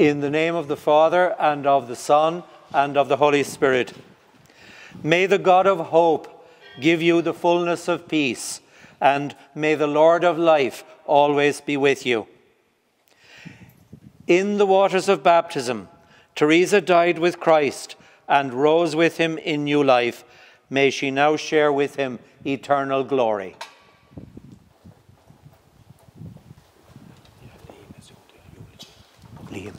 In the name of the Father, and of the Son, and of the Holy Spirit. May the God of hope give you the fullness of peace, and may the Lord of life always be with you. In the waters of baptism, Teresa died with Christ and rose with him in new life. May she now share with him eternal glory. Liam.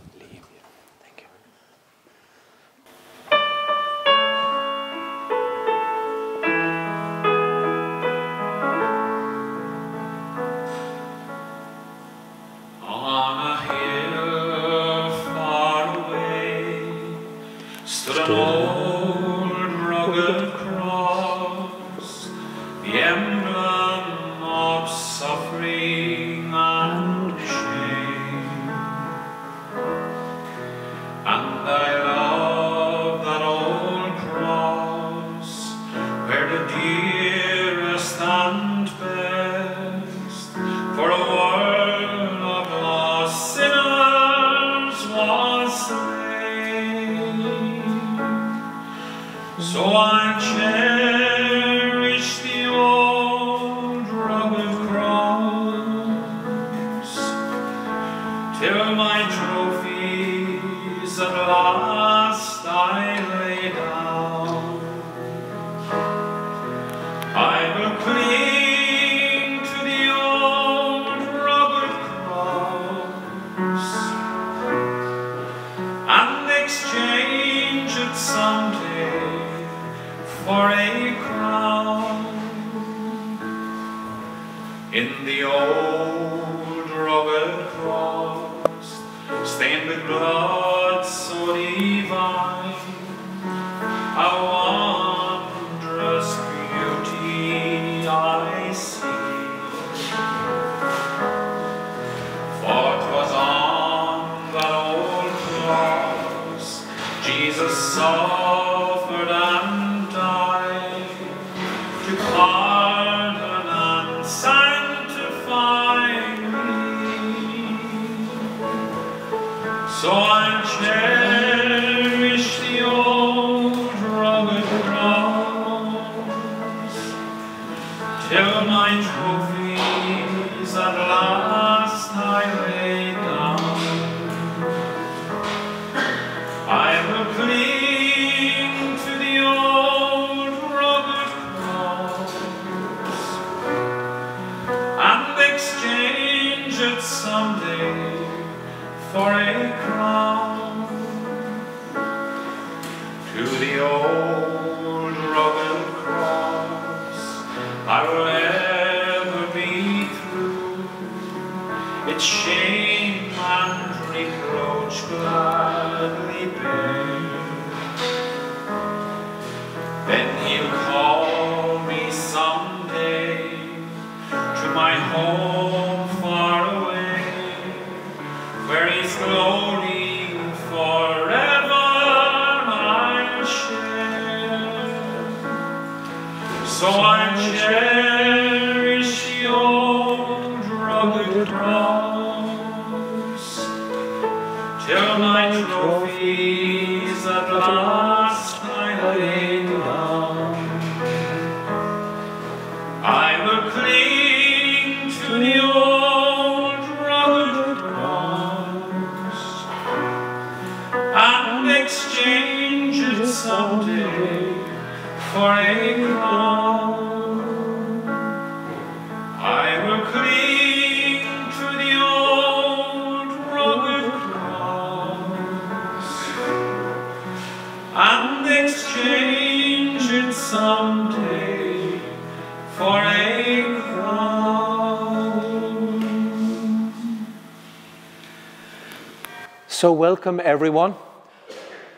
So welcome everyone.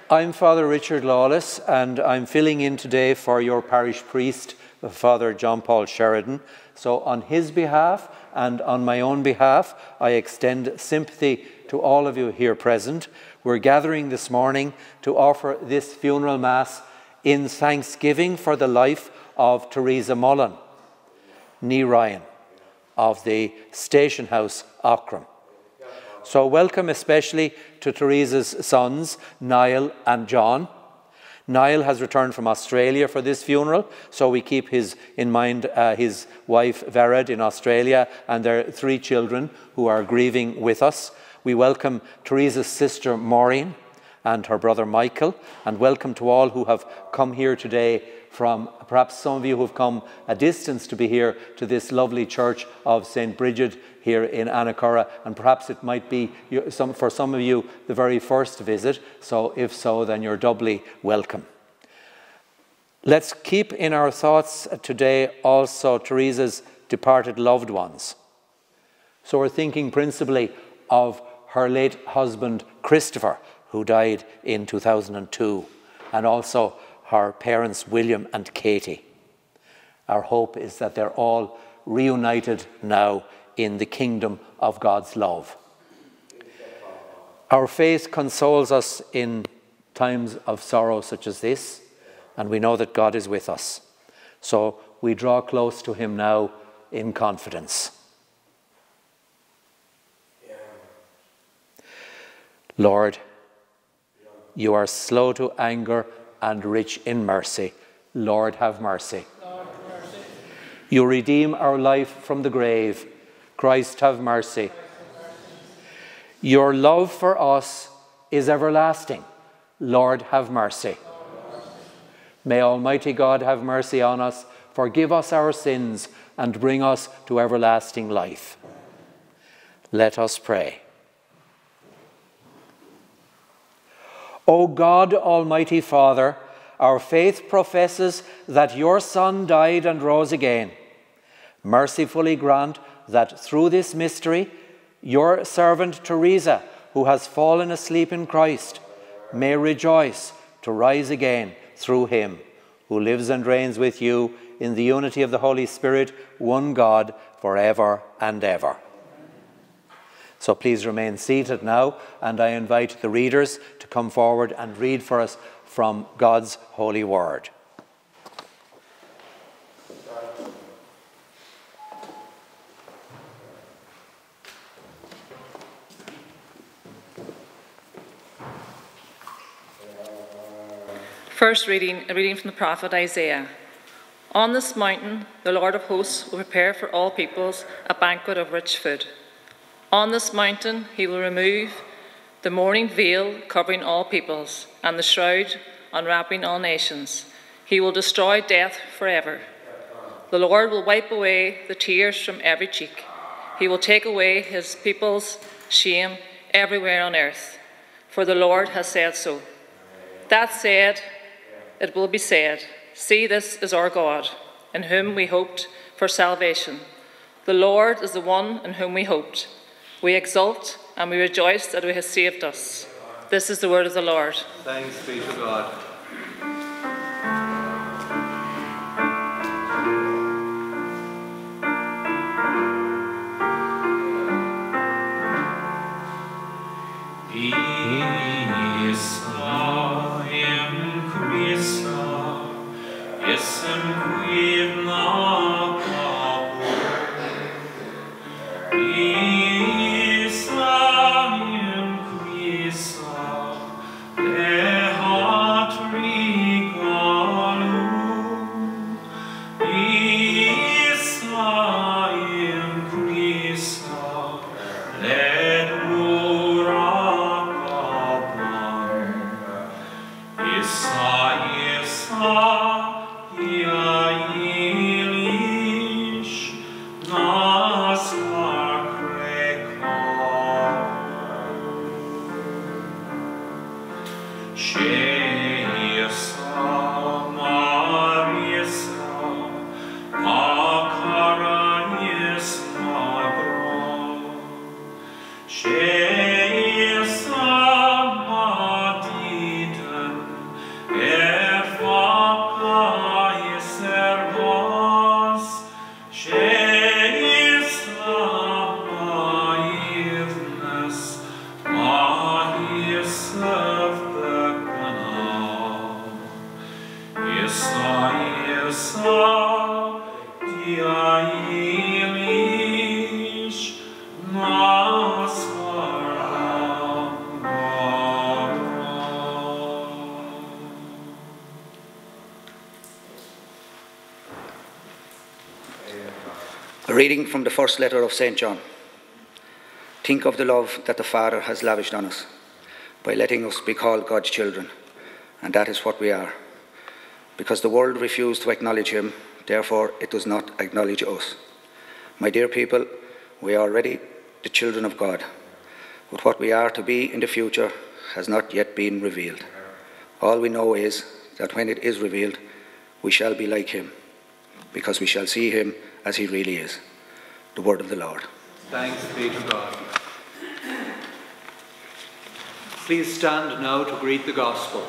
I'm Father Richard Lawless and I'm filling in today for your parish priest, Father John Paul Sheridan. So on his behalf and on my own behalf, I extend sympathy to all of you here present. We're gathering this morning to offer this funeral mass in thanksgiving for the life of Teresa Mullen, Ni Ryan, of the station house Ockram. So welcome especially to Teresa's sons, Niall and John. Niall has returned from Australia for this funeral, so we keep in mind his wife Vered in Australia and their three children who are grieving with us. We welcome Teresa's sister Maureen and her brother Michael, and welcome to all who have come here today from perhaps some of you who have come a distance to be here to this lovely church of St. Brigid here in Anacura, and perhaps it might be for some of you the very first visit, so if so, then you're doubly welcome. Let's keep in our thoughts today also Teresa's departed loved ones. So we're thinking principally of her late husband Christopher, who died in 2002, and also her parents William and Katie. Our hope is that they're all reunited now in the kingdom of God's love. Our faith consoles us in times of sorrow such as this, and we know that God is with us. So we draw close to him now in confidence. Lord, you are slow to anger and rich in mercy. Lord, have mercy. Lord, have mercy. You redeem our life from the grave. Christ, have mercy. Christ, have mercy. Your love for us is everlasting. Lord, have mercy. Lord, have mercy. May Almighty God have mercy on us, forgive us our sins, and bring us to everlasting life. Let us pray. O God, Almighty Father, our faith professes that your Son died and rose again. Mercifully grant that through this mystery, your servant Teresa, who has fallen asleep in Christ, may rejoice to rise again through him, who lives and reigns with you in the unity of the Holy Spirit, one God, forever and ever. So please remain seated now, and I invite the readers to come forward and read for us from God's holy word. First reading, a reading from the prophet Isaiah. On this mountain, the Lord of hosts will prepare for all peoples a banquet of rich food. On this mountain he will remove the mourning veil covering all peoples, and the shroud unwrapping all nations. He will destroy death forever. The Lord will wipe away the tears from every cheek. He will take away his people's shame everywhere on earth, for the Lord has said so. That said, it will be said, see, this is our God, in whom we hoped for salvation. The Lord is the one in whom we hoped. We exult and we rejoice that he has saved us. This is the word of the Lord. Thanks be to God. A reading from the first letter of St. John. Think of the love that the Father has lavished on us by letting us be called God's children, and that is what we are. Because the world refused to acknowledge him, therefore it does not acknowledge us. My dear people, we are already the children of God, but what we are to be in the future has not yet been revealed. All we know is that when it is revealed, we shall be like him, because we shall see him as he really is. The word of the Lord. Thanks be to God. Please stand now to greet the gospel.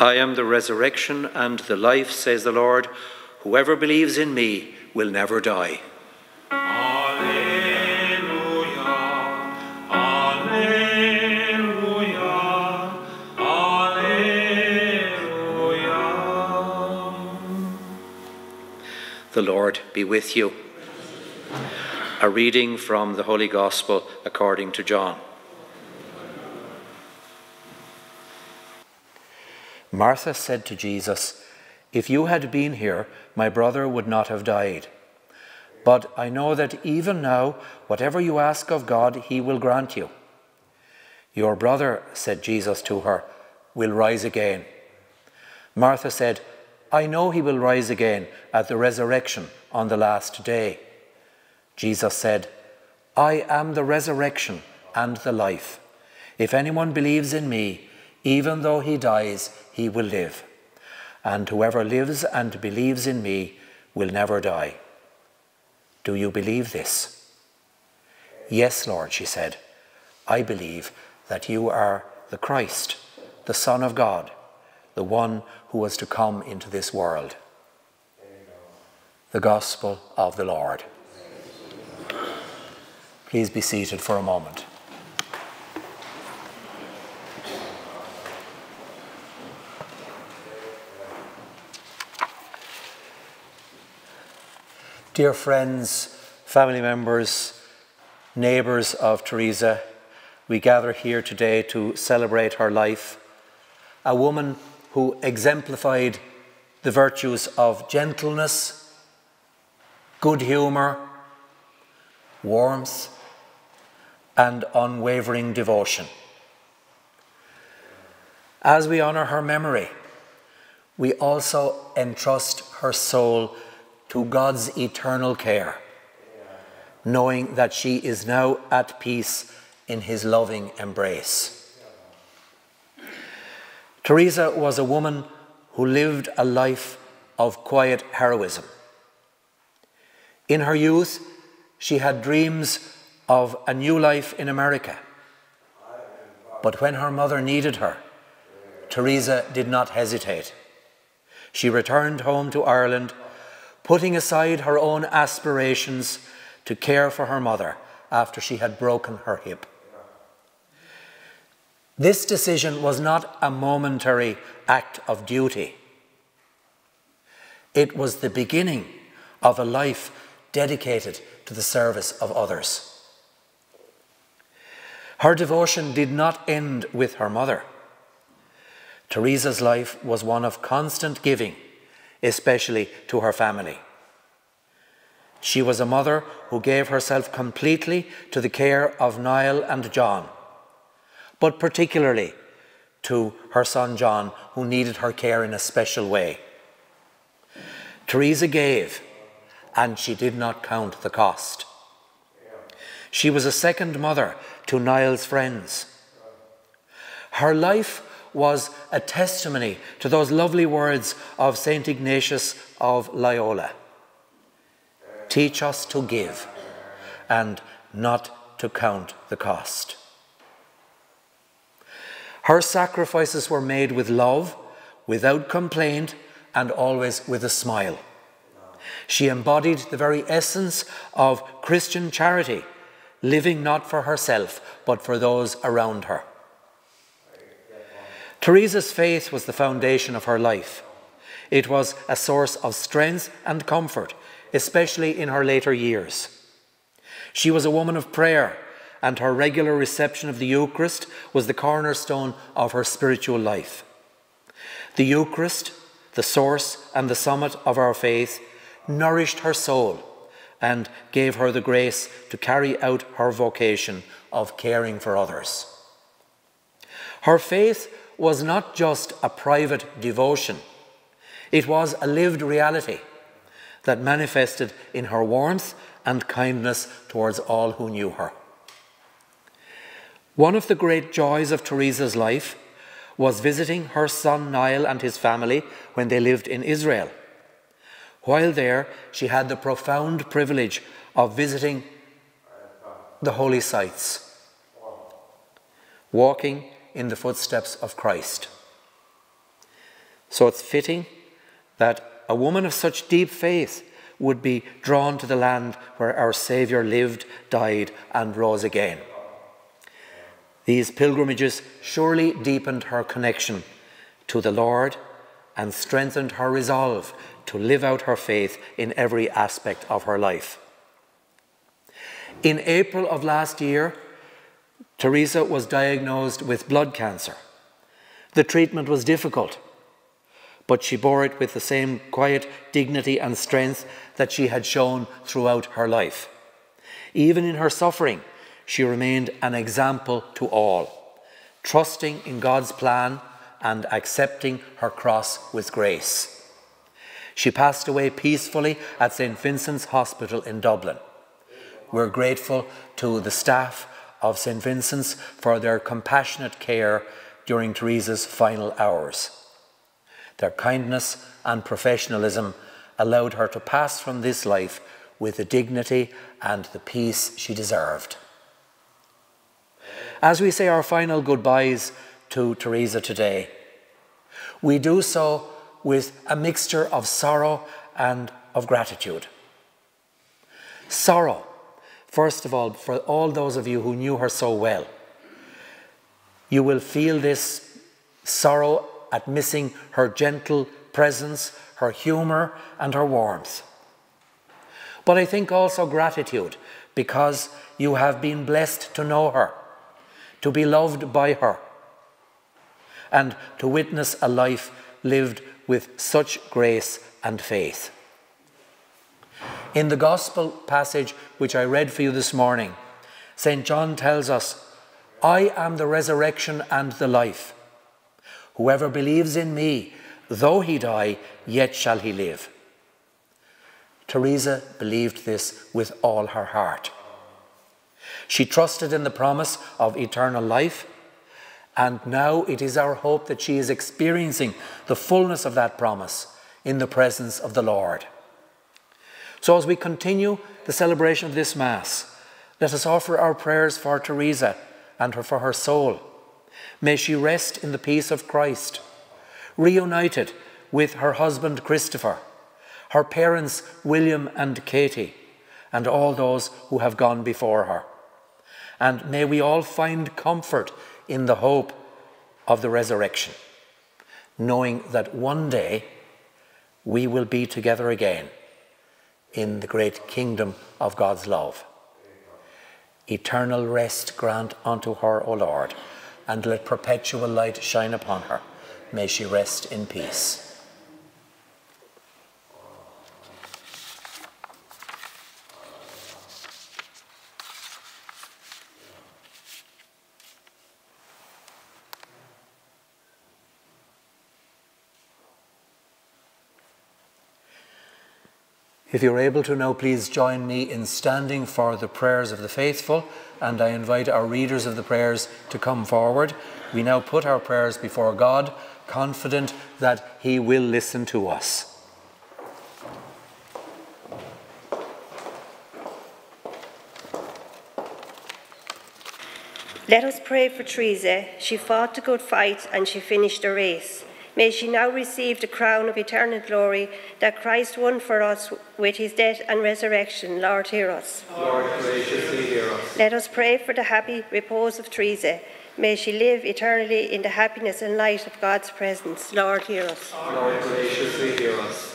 I am the resurrection and the life, says the Lord. Whoever believes in me will never die. Alleluia, alleluia, alleluia. The Lord be with you. A reading from the Holy Gospel according to John. Martha said to Jesus, "If you had been here, my brother would not have died. But I know that even now, whatever you ask of God, he will grant you." "Your brother," said Jesus to her, "will rise again." Martha said, "I know he will rise again at the resurrection on the last day." Jesus said, "I am the resurrection and the life. If anyone believes in me, even though he dies, he will live. And whoever lives and believes in me will never die. Do you believe this?" "Yes, Lord," she said. "I believe that you are the Christ, the Son of God, the one who was to come into this world." The Gospel of the Lord. Please be seated for a moment. Dear friends, family members, neighbours of Teresa, we gather here today to celebrate her life, a woman who exemplified the virtues of gentleness, good humour, warmth, and unwavering devotion. As we honour her memory, we also entrust her soul to God's eternal care, knowing that she is now at peace in his loving embrace. Teresa was a woman who lived a life of quiet heroism. In her youth, she had dreams of a new life in America. But when her mother needed her, Teresa did not hesitate. She returned home to Ireland, putting aside her own aspirations to care for her mother after she had broken her hip. This decision was not a momentary act of duty. It was the beginning of a life dedicated to the service of others. Her devotion did not end with her mother. Teresa's life was one of constant giving, especially to her family. She was a mother who gave herself completely to the care of Niall and John, but particularly to her son John, who needed her care in a special way. Teresa gave, and she did not count the cost. She was a second mother to Niall's friends. Her life was a testimony to those lovely words of Saint Ignatius of Loyola. "Teach us to give and not to count the cost." Her sacrifices were made with love, without complaint, and always with a smile. She embodied the very essence of Christian charity, living not for herself, but for those around her. Teresa's faith was the foundation of her life. It was a source of strength and comfort especially in her later years. She was a woman of prayer, and her regular reception of the Eucharist was the cornerstone of her spiritual life. The Eucharist, the source and the summit of our faith, nourished her soul and gave her the grace to carry out her vocation of caring for others. Her faith was not just a private devotion. It was a lived reality that manifested in her warmth and kindness towards all who knew her. One of the great joys of Teresa's life was visiting her son Niall and his family when they lived in Israel. While there, she had the profound privilege of visiting the holy sites, walking in the footsteps of Christ. So it's fitting that a woman of such deep faith would be drawn to the land where our Saviour lived, died, and rose again. These pilgrimages surely deepened her connection to the Lord and strengthened her resolve to live out her faith in every aspect of her life. In April of last year, Teresa was diagnosed with blood cancer. The treatment was difficult, but she bore it with the same quiet dignity and strength that she had shown throughout her life. Even in her suffering, she remained an example to all, trusting in God's plan and accepting her cross with grace. She passed away peacefully at St. Vincent's Hospital in Dublin. We're grateful to the staff of St. Vincent's for their compassionate care during Teresa's final hours. Their kindness and professionalism allowed her to pass from this life with the dignity and the peace she deserved. As we say our final goodbyes to Teresa today, we do so with a mixture of sorrow and of gratitude. Sorrow, first of all, for all those of you who knew her so well. You will feel this sorrow at missing her gentle presence, her humour and her warmth. But I think also gratitude, because you have been blessed to know her, to be loved by her, and to witness a life lived with such grace and faith. In the Gospel passage which I read for you this morning, St. John tells us, "I am the resurrection and the life. Whoever believes in me, though he die, yet shall he live." Teresa believed this with all her heart. She trusted in the promise of eternal life, and now it is our hope that she is experiencing the fullness of that promise in the presence of the Lord. So as we continue the celebration of this Mass, let us offer our prayers for Teresa and for her soul. May she rest in the peace of Christ, reunited with her husband Christopher, her parents William and Katie, and all those who have gone before her. And may we all find comfort in the hope of the resurrection, knowing that one day we will be together again in the great kingdom of God's love. Eternal rest grant unto her, O Lord, and let perpetual light shine upon her. May she rest in peace. If you're able to now, please join me in standing for the prayers of the faithful, and I invite our readers of the prayers to come forward. We now put our prayers before God, confident that He will listen to us. Let us pray for Teresa. She fought the good fight and she finished the race. May she now receive the crown of eternal glory that Christ won for us with his death and resurrection. Lord, hear us. Lord, graciously hear us. Let us pray for the happy repose of Teresa. May she live eternally in the happiness and light of God's presence. Lord, hear us. Lord, graciously hear us.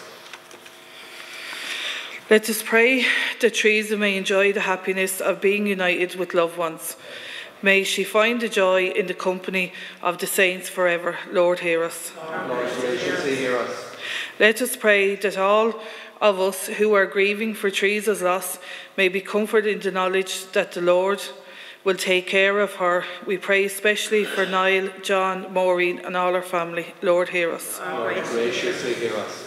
Let us pray that Teresa may enjoy the happiness of being united with loved ones. May she find the joy in the company of the saints forever. Lord, hear us. Lord, hear us. Let us pray that all of us who are grieving for Teresa's loss may be comforted in the knowledge that the Lord will take care of her. We pray especially for Niall, John, Maureen and all her family. Lord, hear us. Lord, graciously hear us.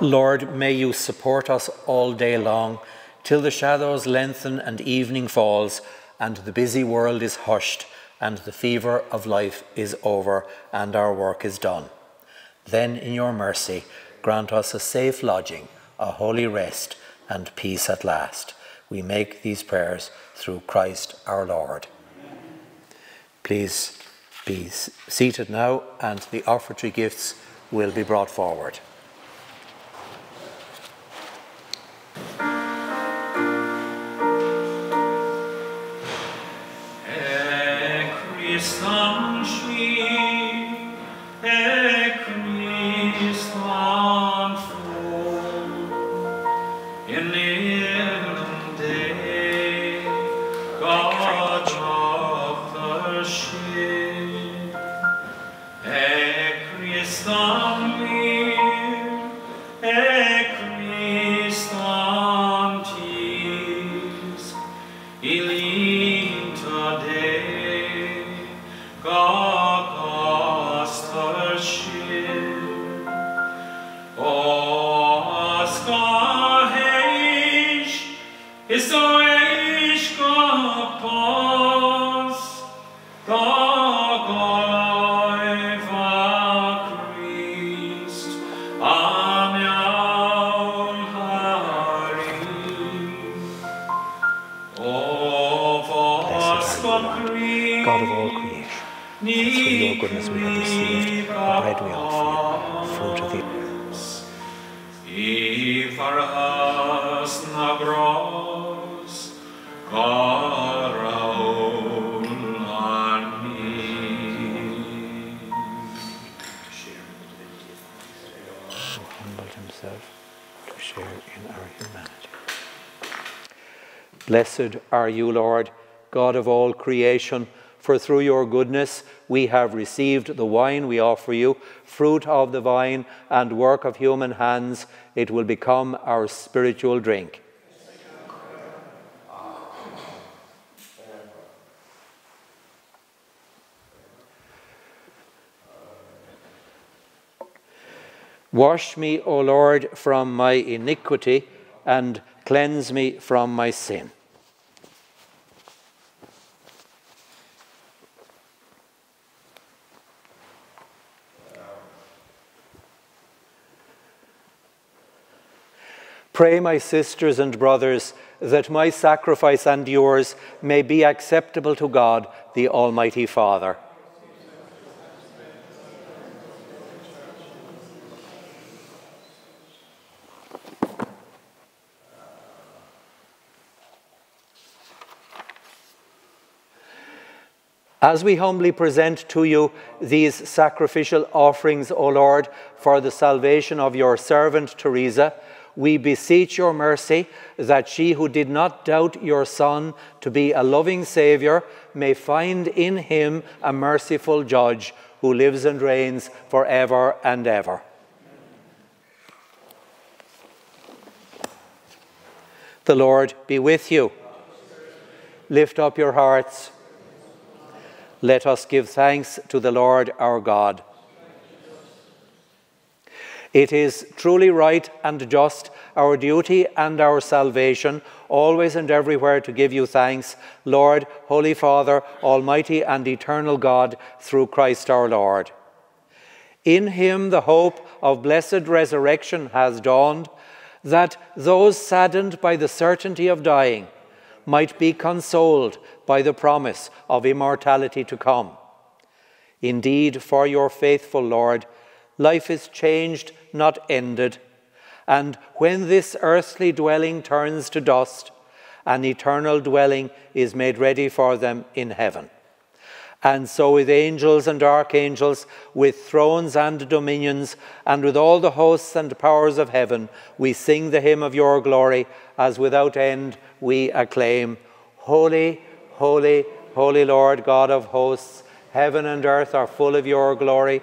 Lord, may you support us all day long, till the shadows lengthen and evening falls, and the busy world is hushed, and the fever of life is over, and our work is done. Then, in your mercy, grant us a safe lodging, a holy rest, and peace at last. We make these prayers through Christ our Lord. Amen. Please be seated now, and the offertory gifts will be brought forward. Blessed are you, Lord, God of all creation, for through your goodness we have received the wine we offer you, fruit of the vine and work of human hands. It will become our spiritual drink. Wash me, O Lord, from my iniquity, and cleanse me from my sin. Pray, my sisters and brothers, that my sacrifice and yours may be acceptable to God, the Almighty Father. As we humbly present to you these sacrificial offerings, O Lord, for the salvation of your servant Teresa, we beseech your mercy that she who did not doubt your Son to be a loving Saviour may find in him a merciful judge who lives and reigns forever and ever. The Lord be with you. Lift up your hearts. Let us give thanks to the Lord our God. It is truly right and just, our duty and our salvation, always and everywhere to give you thanks, Lord, Holy Father, Almighty and Eternal God, through Christ our Lord. In him the hope of blessed resurrection has dawned, that those saddened by the certainty of dying might be consoled by the promise of immortality to come. Indeed, for your faithful Lord, life is changed, not ended, and when this earthly dwelling turns to dust, an eternal dwelling is made ready for them in heaven. and so with angels and archangels, with thrones and dominions, and with all the hosts and powers of heaven, we sing the hymn of your glory, as without end we acclaim, Holy, holy, holy Lord God of hosts, heaven and earth are full of your glory,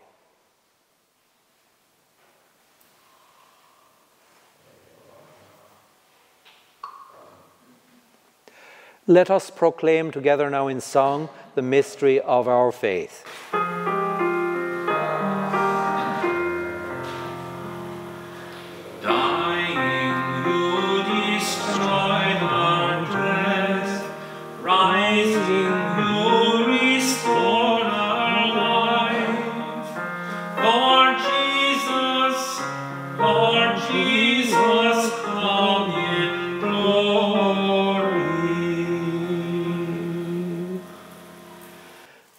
Let us proclaim together now in song the mystery of our faith.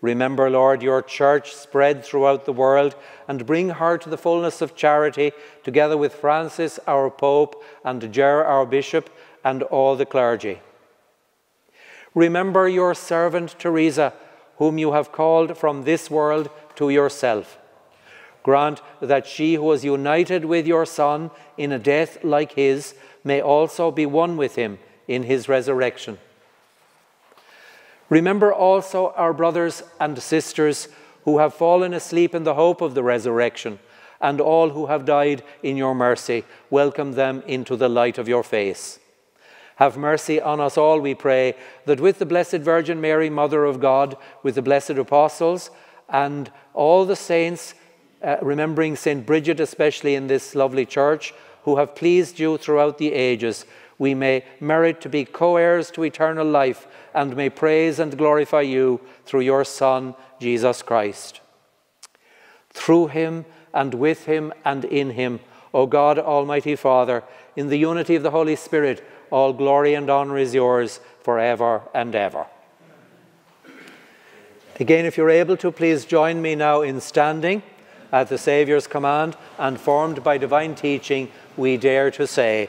Remember, Lord, your church spread throughout the world, and bring her to the fullness of charity, together with Francis, our Pope, and Ger, our Bishop, and all the clergy. Remember your servant Teresa, whom you have called from this world to yourself. Grant that she who was united with your Son in a death like his may also be one with him in his resurrection. Remember also our brothers and sisters who have fallen asleep in the hope of the resurrection, and all who have died in your mercy. Welcome them into the light of your face. Have mercy on us all, we pray, that with the Blessed Virgin Mary, Mother of God, with the blessed apostles and all the saints, remembering St. Brigid especially in this lovely church, who have pleased you throughout the ages, we may merit to be co-heirs to eternal life, and may praise and glorify you through your Son, Jesus Christ. Through him, and with him, and in him, O God, Almighty Father, in the unity of the Holy Spirit, all glory and honor is yours forever and ever. Again, if you're able to, please join me now in standing at the Saviour's command, and formed by divine teaching, we dare to say,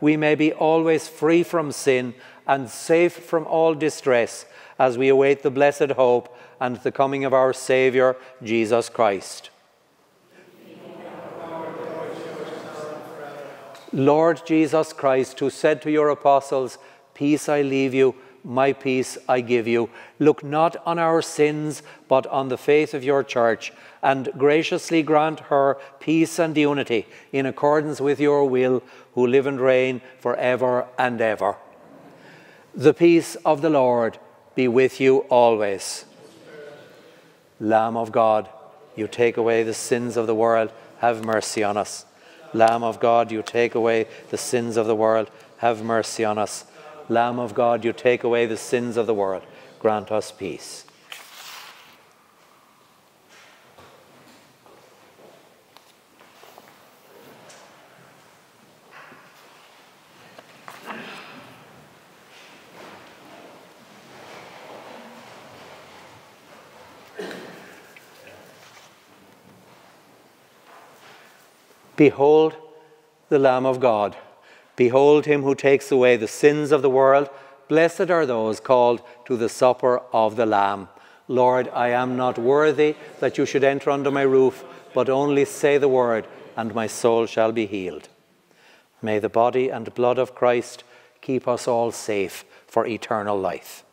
we may be always free from sin and safe from all distress, as we await the blessed hope and the coming of our Saviour, Jesus Christ. Lord Jesus Christ, who said to your apostles, Peace I leave you, my peace I give you. Look not on our sins, but on the faith of your church, and graciously grant her peace and unity in accordance with your will, who live and reign forever and ever. The peace of the Lord be with you always. Lamb of God, you take away the sins of the world, have mercy on us. Lamb of God, you take away the sins of the world, have mercy on us. Lamb of God, you take away the sins of the world, grant us peace. Behold the Lamb of God. Behold him who takes away the sins of the world. Blessed are those called to the supper of the Lamb. Lord, I am not worthy that you should enter under my roof, but only say the word, and my soul shall be healed. May the body and blood of Christ keep us all safe for eternal life.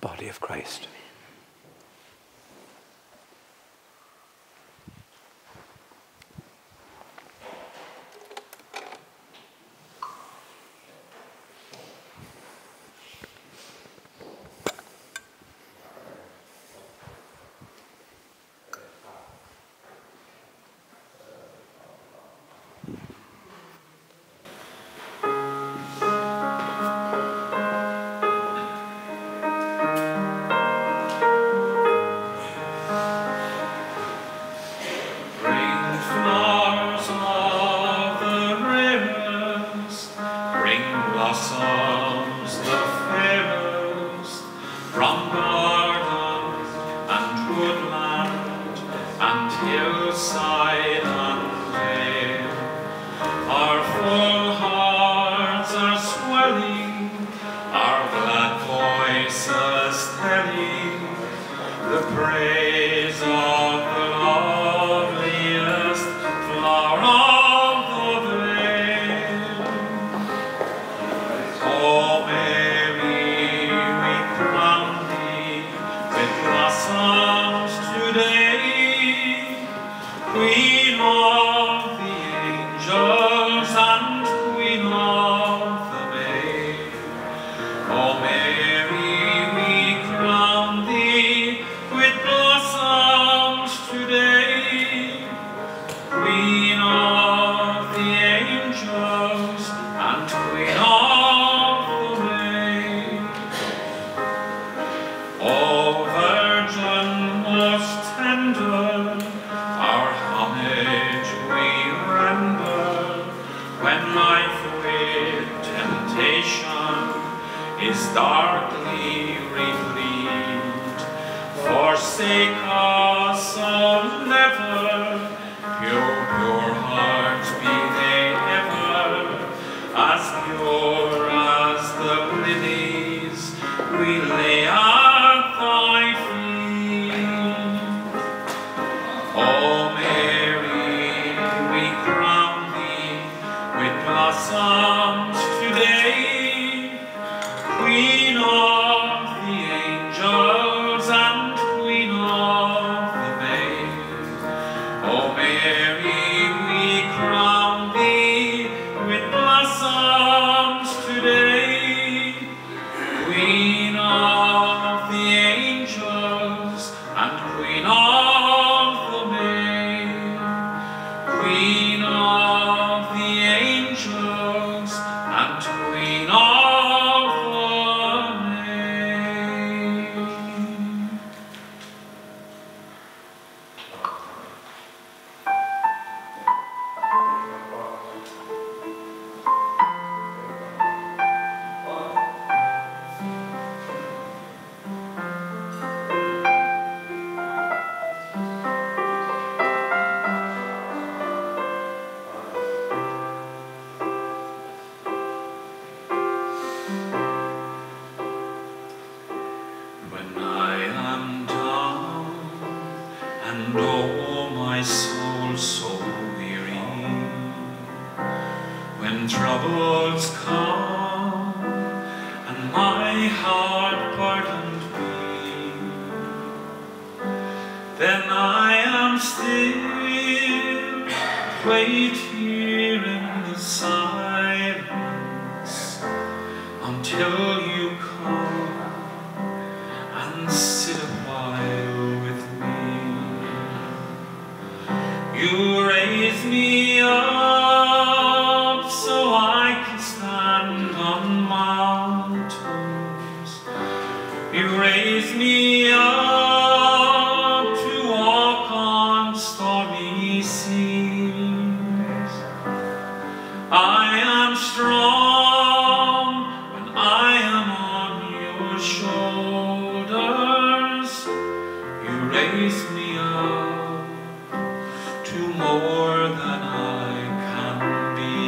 Body of Christ. Amen. my heart pardoned me, then I am still, wait here in the silence until you come and sit a while with me. You raise me up to walk on stormy seas. I am strong when I am on your shoulders. You raise me up to more than I can be.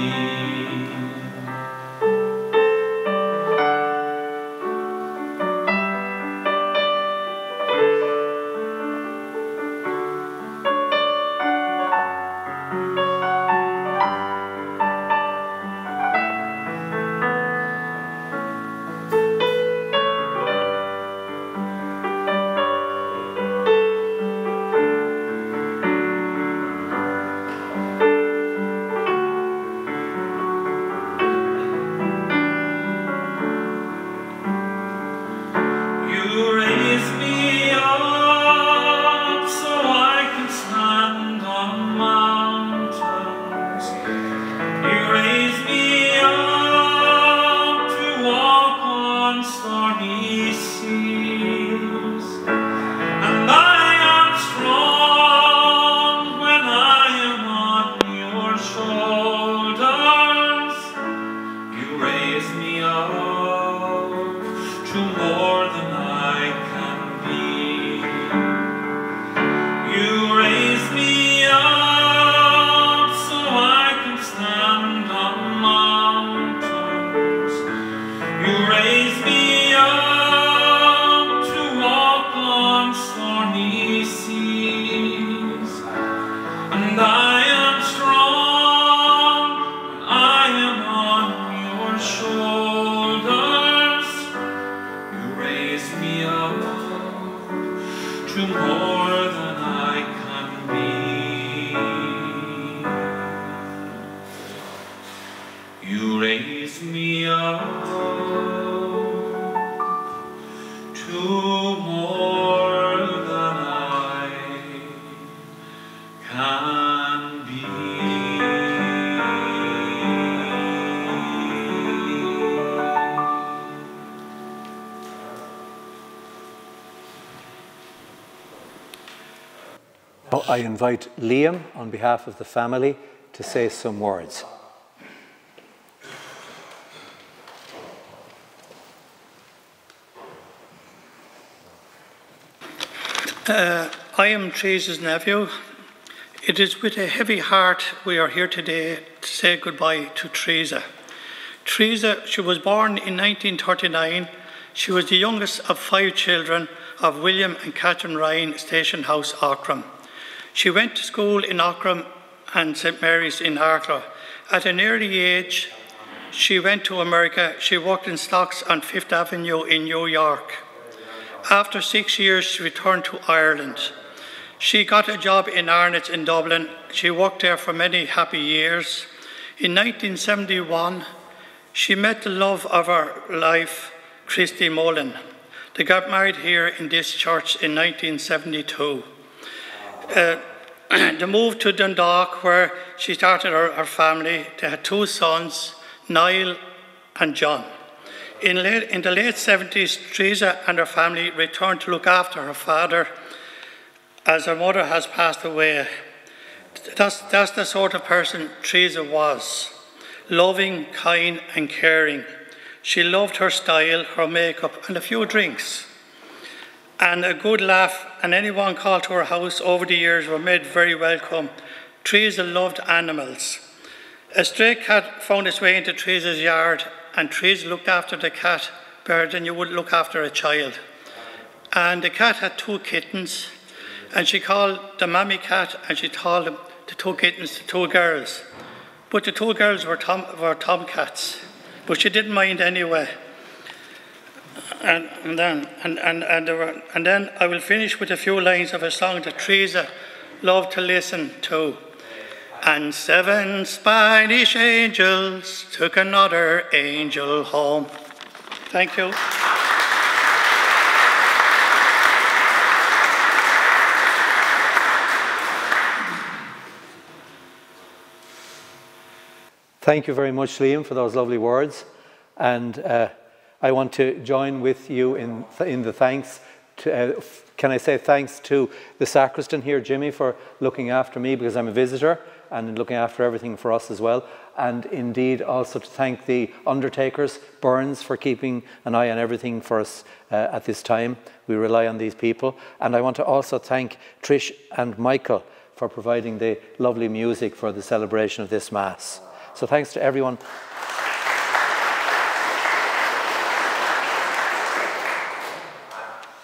I invite Liam, on behalf of the family, to say some words. I am Teresa's nephew. It is with a heavy heart we are here today to say goodbye to Teresa. Teresa, she was born in 1939. She was the youngest of 5 children of William and Catherine Ryan, Station House, Ockram. She went to school in Ockram and St Mary's in Harcliffe. At an early age, she went to America. She worked in stocks on Fifth Avenue in New York. After 6 years, she returned to Ireland. She got a job in Arnotts in Dublin. She worked there for many happy years. In 1971, she met the love of her life, Christy Mullen. They got married here in this church in 1972. They moved to Dundalk, where she started her family. They had 2 sons, Niall and John. In the late 70s, Teresa and her family returned to look after her father, as her mother has passed away. That's the sort of person Teresa was: loving, kind and caring. She loved her style, her makeup and a few drinks and a good laugh, and anyone called to her house over the years were made very welcome. Teresa loved animals. A stray cat found its way into Teresa's yard, and Teresa looked after the cat better than you would look after a child. And the cat had 2 kittens, and she called the mammy cat, and she called the 2 kittens the 2 girls. But the 2 girls were tomcats, but she didn't mind anyway. And then I will finish with a few lines of a song that Teresa loved to listen to. And seven Spanish angels took another angel home. Thank you. Thank you very much, Liam, for those lovely words. And I want to join with you in the thanks. Can I say thanks to the sacristan here, Jimmy, for looking after me because I'm a visitor and looking after everything for us as well. And indeed also to thank the undertakers, Burns, for keeping an eye on everything for us at this time. We rely on these people. And I want to also thank Trish and Michael for providing the lovely music for the celebration of this Mass. So thanks to everyone.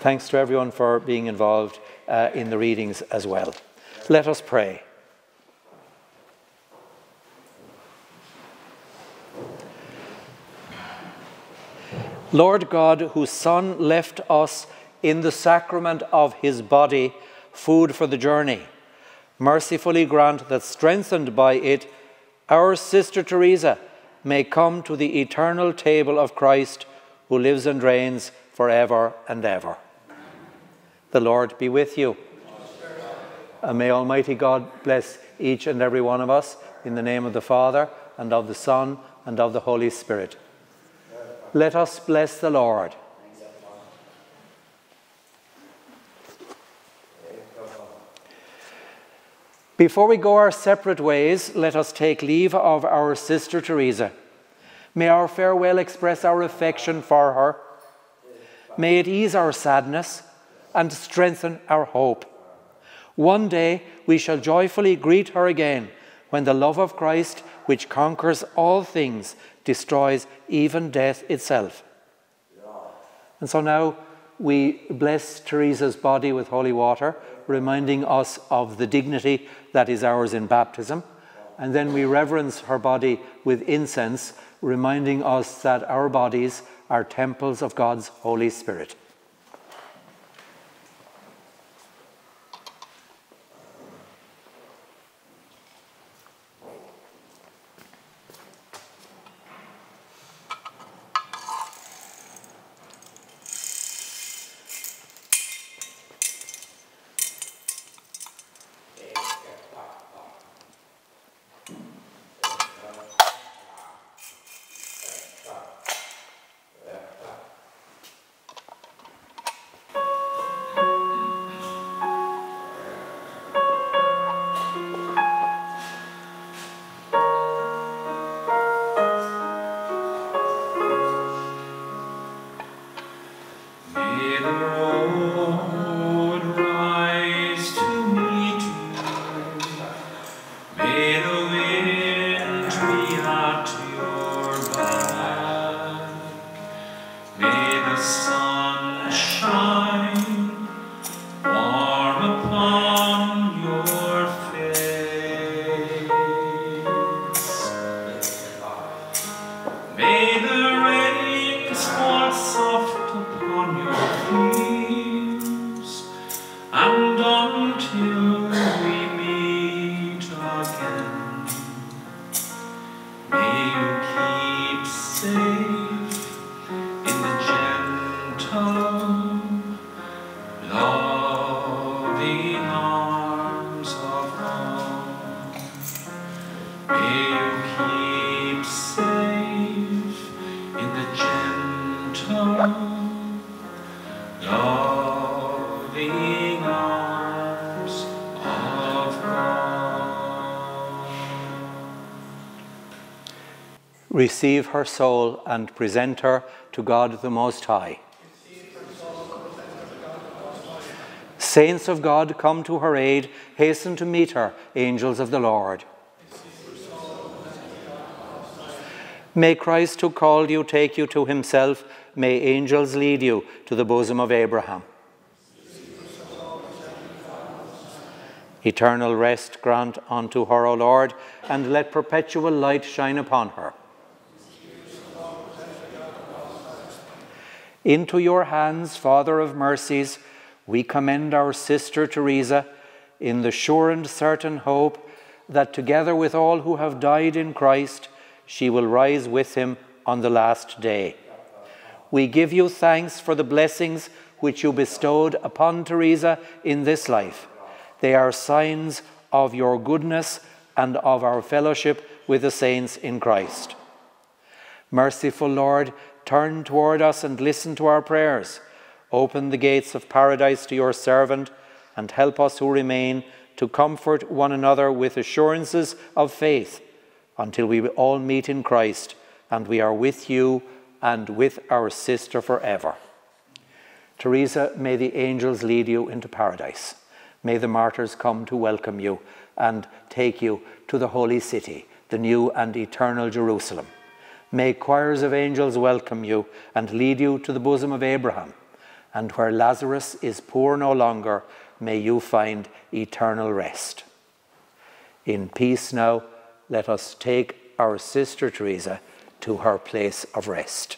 Thanks to everyone for being involved in the readings as well. Let us pray. Lord God, whose Son left us in the sacrament of his body food for the journey, mercifully grant that, strengthened by it, our Sister Teresa may come to the eternal table of Christ, who lives and reigns forever and ever. The Lord be with you. And may Almighty God bless each and every one of us, in the name of the Father, and of the Son, and of the Holy Spirit. Let us bless the Lord. Before we go our separate ways, let us take leave of our Sister Teresa. May our farewell express our affection for her. May it ease our sadness and strengthen our hope. One day we shall joyfully greet her again, when the love of Christ, which conquers all things, destroys even death itself. And so now we bless Teresa's body with holy water, reminding us of the dignity that is ours in baptism. And then we reverence her body with incense, reminding us that our bodies are temples of God's Holy Spirit. Receive her soul and present her to God the Most High. Saints of God, come to her aid. Hasten to meet her, angels of the Lord. May Christ, who called you, take you to himself. May angels lead you to the bosom of Abraham. Eternal rest grant unto her, O Lord, and let perpetual light shine upon her. Into your hands, Father of mercies, we commend our sister Teresa in the sure and certain hope that together with all who have died in Christ, she will rise with him on the last day. We give you thanks for the blessings which you bestowed upon Teresa in this life. They are signs of your goodness and of our fellowship with the saints in Christ. Merciful Lord, turn toward us and listen to our prayers. Open the gates of paradise to your servant, and help us who remain to comfort one another with assurances of faith, until we all meet in Christ, and we are with you and with our sister forever. Teresa, may the angels lead you into paradise. May the martyrs come to welcome you and take you to the holy city, the new and eternal Jerusalem. May choirs of angels welcome you and lead you to the bosom of Abraham. And where Lazarus is poor no longer, may you find eternal rest. In peace now, let us take our sister Teresa to her place of rest.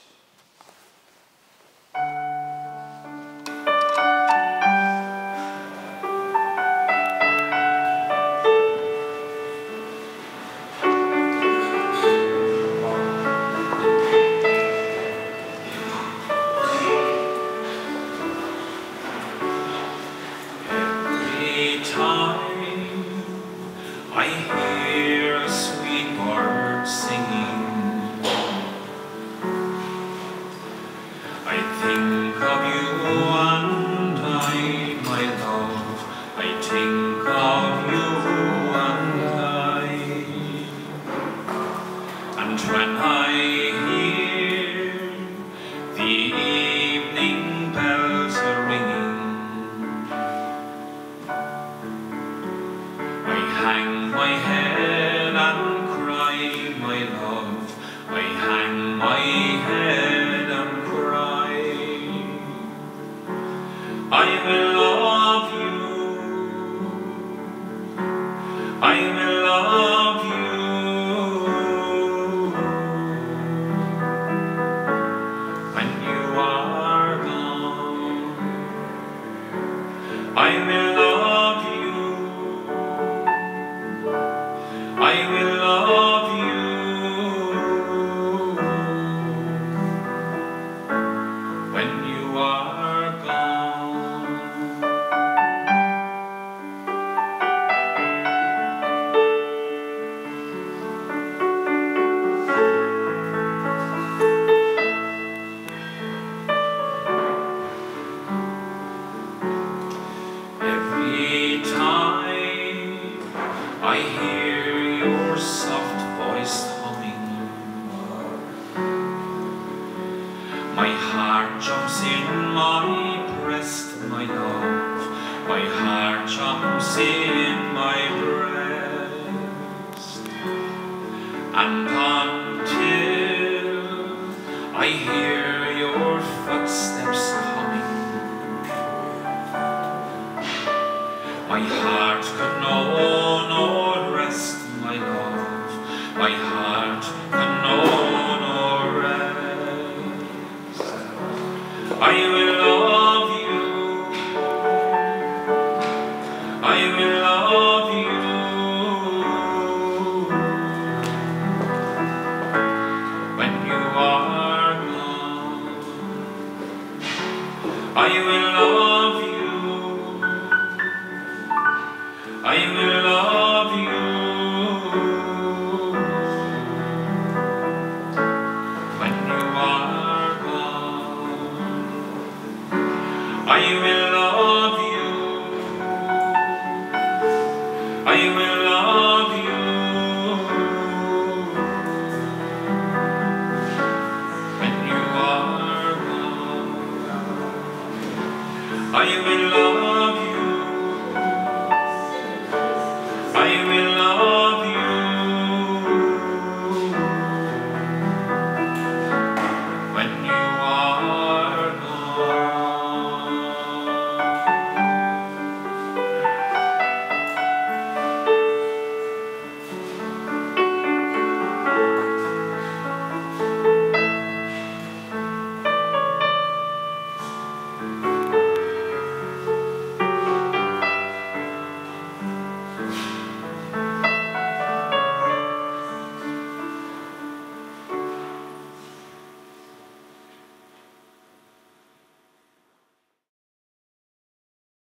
I will love you.